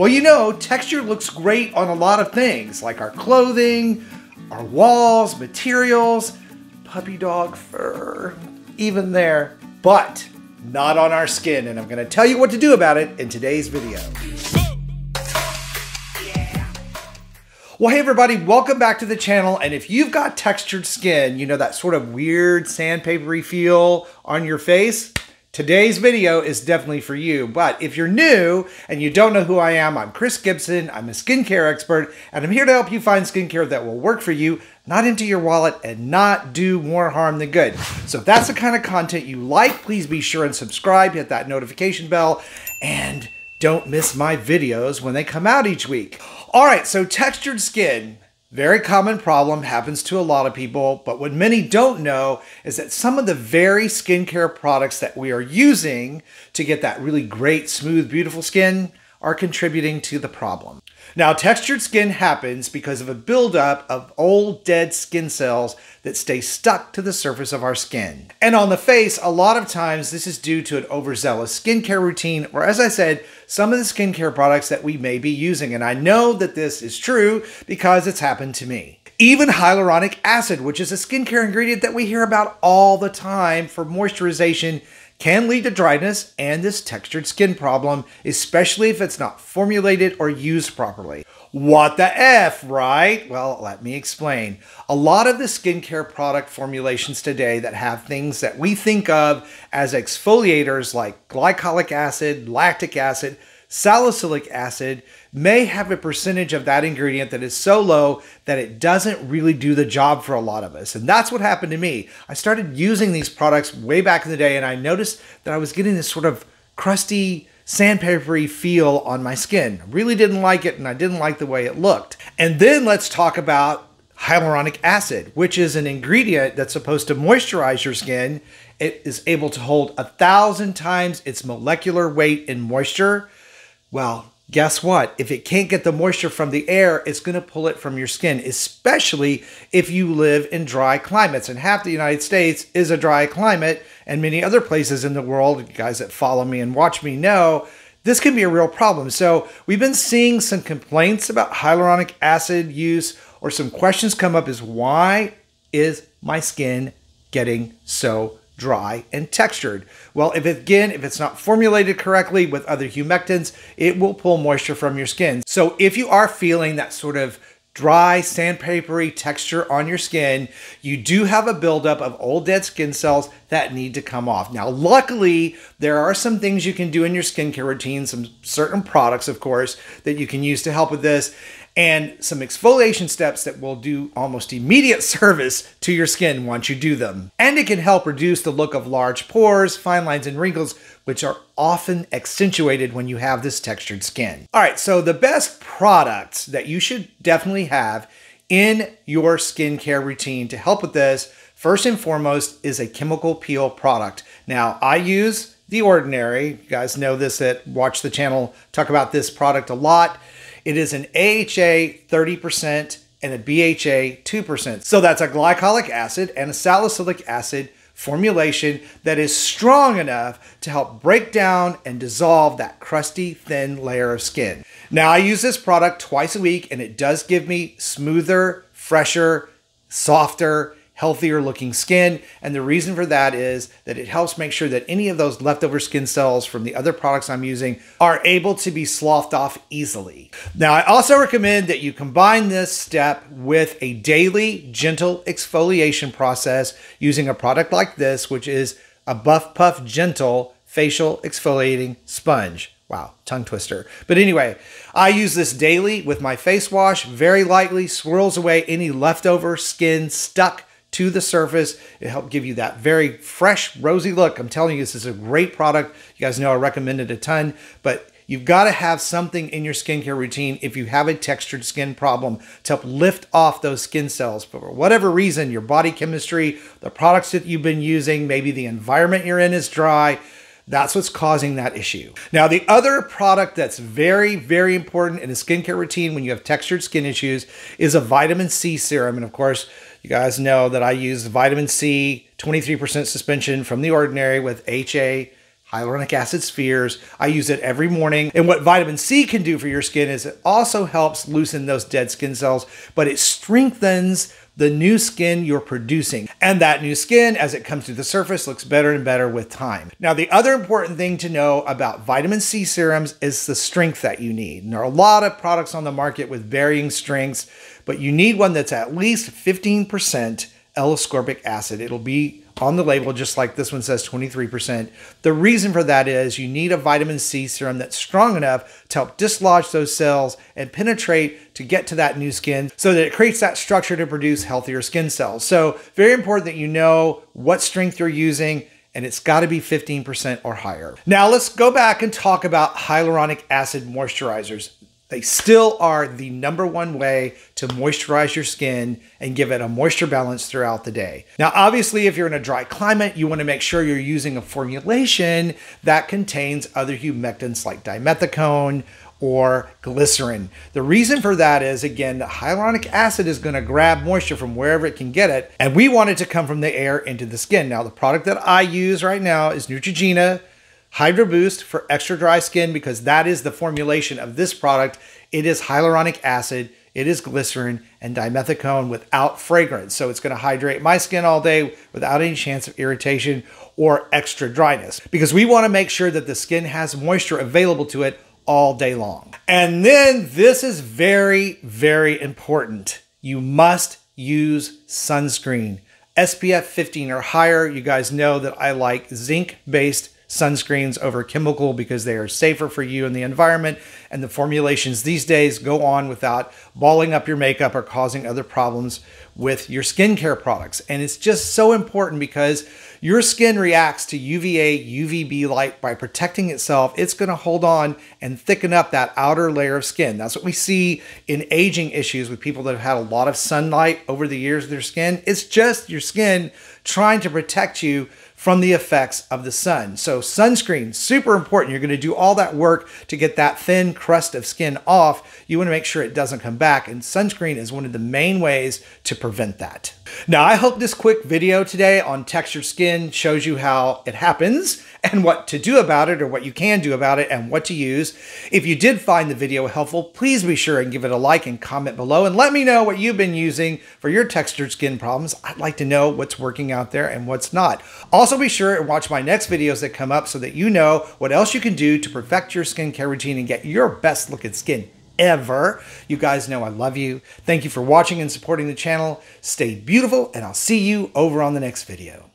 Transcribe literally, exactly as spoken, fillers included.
Well, you know, texture looks great on a lot of things, like our clothing, our walls, materials, puppy dog fur, even there, but not on our skin, and I'm gonna tell you what to do about it in today's video. Well, hey everybody, welcome back to the channel. And if you've got textured skin, you know, that sort of weird sandpapery feel on your face, today's video is definitely for you. But if you're new and you don't know who I am, I'm Chris Gibson, I'm a skincare expert, and I'm here to help you find skincare that will work for you, not into your wallet, and not do more harm than good. So if that's the kind of content you like, please be sure and subscribe, hit that notification bell, and don't miss my videos when they come out each week. All right, so textured skin, very common problem, happens to a lot of people, but what many don't know is that some of the very skincare products that we are using to get that really great, smooth, beautiful skin are contributing to the problem. Now, textured skin happens because of a buildup of old dead skin cells that stay stuck to the surface of our skin. And on the face, a lot of times this is due to an overzealous skincare routine, or as I said, some of the skincare products that we may be using. And I know that this is true because it's happened to me. Even hyaluronic acid, which is a skincare ingredient that we hear about all the time for moisturization, can lead to dryness and this textured skin problem, especially if it's not formulated or used properly. What the F, right? Well, let me explain. A lot of the skincare product formulations today that have things that we think of as exfoliators like glycolic acid, lactic acid, salicylic acid may have a percentage of that ingredient that is so low that it doesn't really do the job for a lot of us. And that's what happened to me. I started using these products way back in the day, and I noticed that I was getting this sort of crusty, sandpapery feel on my skin. I really didn't like it, and I didn't like the way it looked. And then let's talk about hyaluronic acid, which is an ingredient that's supposed to moisturize your skin. It is able to hold a thousand times its molecular weight in moisture. Well, guess what? If it can't get the moisture from the air, it's going to pull it from your skin, especially if you live in dry climates. And half the United States is a dry climate, and many other places in the world, you guys that follow me and watch me know, this can be a real problem. So we've been seeing some complaints about hyaluronic acid use, or some questions come up is, why is my skin getting so dry and textured? Well, if it, again, if it's not formulated correctly with other humectants, it will pull moisture from your skin. So if you are feeling that sort of dry, sandpapery texture on your skin, you do have a buildup of old dead skin cells that need to come off. Now, luckily, there are some things you can do in your skincare routine, some certain products, of course, that you can use to help with this, and some exfoliation steps that will do almost immediate service to your skin once you do them. And it can help reduce the look of large pores, fine lines, and wrinkles, which are often accentuated when you have this textured skin. All right, so the best products that you should definitely have in your skincare routine to help with this, first and foremost, is a chemical peel product. Now, I use The Ordinary. You guys know this, that watch the channel, talk about this product a lot. It is an A H A thirty percent and a B H A two percent. So that's a glycolic acid and a salicylic acid formulation that is strong enough to help break down and dissolve that crusty, thin layer of skin. Now, I use this product twice a week, and it does give me smoother, fresher, softer, healthier looking skin. And the reason for that is that it helps make sure that any of those leftover skin cells from the other products I'm using are able to be sloughed off easily. Now, I also recommend that you combine this step with a daily gentle exfoliation process using a product like this, which is a Buff Puff Gentle Facial Exfoliating Sponge. Wow, tongue twister. But anyway, I use this daily with my face wash, very lightly swirls away any leftover skin stuck to the surface. It helped give you that very fresh, rosy look. I'm telling you, this is a great product. You guys know I recommend it a ton, but you've got to have something in your skincare routine if you have a textured skin problem to help lift off those skin cells. But for whatever reason, your body chemistry, the products that you've been using, maybe the environment you're in is dry, that's what's causing that issue. Now, the other product that's very, very important in a skincare routine when you have textured skin issues is a vitamin C serum. And of course, you guys know that I use vitamin C, twenty-three percent suspension from The Ordinary with H A, hyaluronic acid spheres. I use it every morning. And what vitamin C can do for your skin is it also helps loosen those dead skin cells, but it strengthens the new skin you're producing. And that new skin, as it comes to the surface, looks better and better with time. Now, the other important thing to know about vitamin C serums is the strength that you need. And there are a lot of products on the market with varying strengths, but you need one that's at least fifteen percent L-ascorbic acid. It'll be on the label, just like this one says twenty-three percent. The reason for that is you need a vitamin C serum that's strong enough to help dislodge those cells and penetrate to get to that new skin so that it creates that structure to produce healthier skin cells. So very important that you know what strength you're using, and it's got to be fifteen percent or higher. Now let's go back and talk about hyaluronic acid moisturizers. They still are the number one way to moisturize your skin and give it a moisture balance throughout the day. Now, obviously, if you're in a dry climate, you want to make sure you're using a formulation that contains other humectants like dimethicone or glycerin. The reason for that is, again, the hyaluronic acid is going to grab moisture from wherever it can get it, and we want it to come from the air into the skin. Now, the product that I use right now is Neutrogena Hydro Boost for extra dry skin, because that is the formulation of this product. It is hyaluronic acid, it is glycerin and dimethicone without fragrance. So it's gonna hydrate my skin all day without any chance of irritation or extra dryness, because we wanna make sure that the skin has moisture available to it all day long. And then this is very, very important. You must use sunscreen. S P F fifteen or higher. You guys know that I like zinc-based sunscreens over chemical because they are safer for you and the environment, and the formulations these days go on without balling up your makeup or causing other problems with your skincare products. And it's just so important because your skin reacts to U V A, U V B light by protecting itself. It's gonna hold on and thicken up that outer layer of skin. That's what we see in aging issues with people that have had a lot of sunlight over the years of their skin. It's just your skin trying to protect you from the effects of the sun. So sunscreen, super important. You're gonna do all that work to get that thin crust of skin off. You wanna make sure it doesn't come back, and sunscreen is one of the main ways to prevent that. Now, I hope this quick video today on textured skin shows you how it happens and what to do about it, or what you can do about it and what to use. If you did find the video helpful, please be sure and give it a like and comment below, and let me know what you've been using for your textured skin problems. I'd like to know what's working out there and what's not. Also be sure and watch my next videos that come up so that you know what else you can do to perfect your skincare routine and get your best looking skin ever. You guys know I love you. Thank you for watching and supporting the channel. Stay beautiful, and I'll see you over on the next video.